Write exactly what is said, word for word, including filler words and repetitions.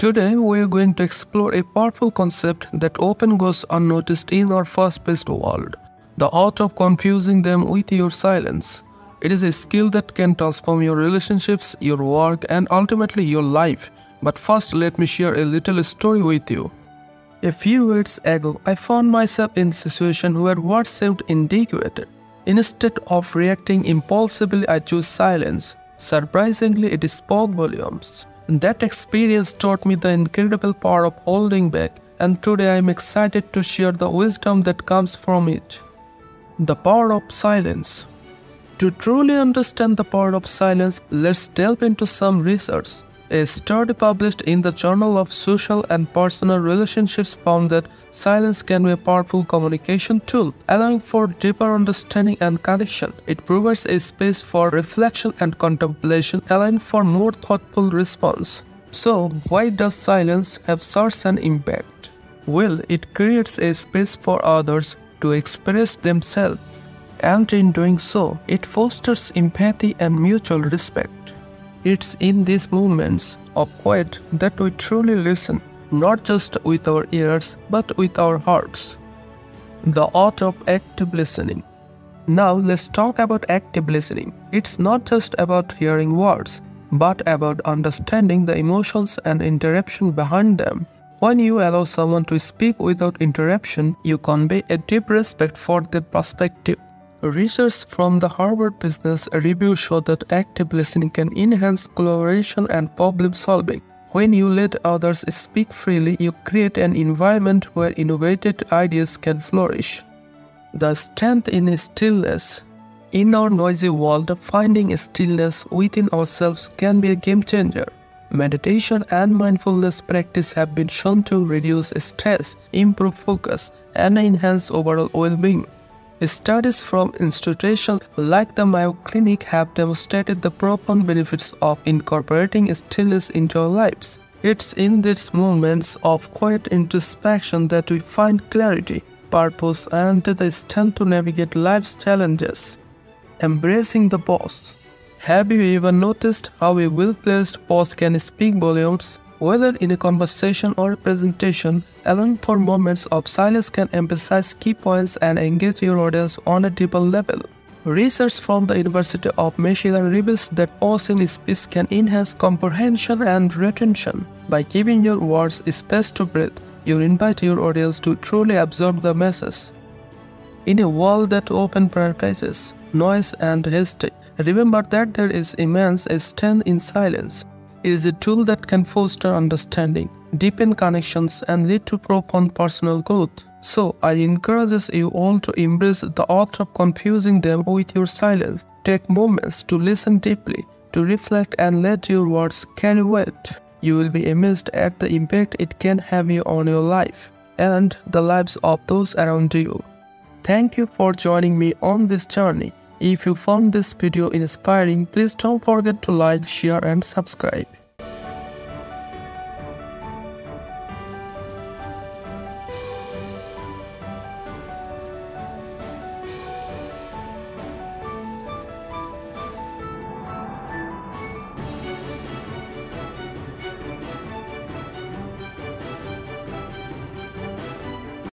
Today, we are going to explore a powerful concept that often goes unnoticed in our fast-paced world: the art of confusing them with your silence. It is a skill that can transform your relationships, your work, and ultimately your life. But first, let me share a little story with you. A few weeks ago, I found myself in a situation where words seemed inadequate. Instead of reacting impulsively, I chose silence. Surprisingly, it spoke volumes. That experience taught me the incredible power of holding back, and today I am excited to share the wisdom that comes from it. The power of silence. To truly understand the power of silence, let's delve into some research. A study published in the Journal of Social and Personal Relationships found that silence can be a powerful communication tool, allowing for deeper understanding and connection. It provides a space for reflection and contemplation, allowing for more thoughtful response. So, why does silence have such an impact? Well, it creates a space for others to express themselves, and in doing so, it fosters empathy and mutual respect. It's in these moments of quiet that we truly listen, not just with our ears, but with our hearts. The art of active listening. Now let's talk about active listening. It's not just about hearing words, but about understanding the emotions and interruption behind them. When you allow someone to speak without interruption, you convey a deep respect for their perspective. Research from the Harvard Business Review showed that active listening can enhance collaboration and problem solving. When you let others speak freely, you create an environment where innovative ideas can flourish. The strength in stillness. In our noisy world, finding stillness within ourselves can be a game changer. Meditation and mindfulness practice have been shown to reduce stress, improve focus, and enhance overall well-being. Studies from institutions like the Mayo Clinic have demonstrated the profound benefits of incorporating stillness into our lives. It's in these moments of quiet introspection that we find clarity, purpose, and the strength to navigate life's challenges. Embracing the pause. Have you ever noticed how a well-placed pause can speak volumes? Whether in a conversation or a presentation, allowing for moments of silence can emphasize key points and engage your audience on a deeper level. Research from the University of Michigan reveals that pausing speech can enhance comprehension and retention. By giving your words space to breathe, you invite your audience to truly absorb the message. In a world that often prioritizes noise and hastily, remember that there is immense strength in silence. It is a tool that can foster understanding, deepen connections, and lead to profound personal growth. So, I encourage you all to embrace the art of confusing them with your silence. Take moments to listen deeply, to reflect, and let your words carry weight. You will be amazed at the impact it can have on your life and the lives of those around you. Thank you for joining me on this journey. If you found this video inspiring, please don't forget to like, share, and subscribe.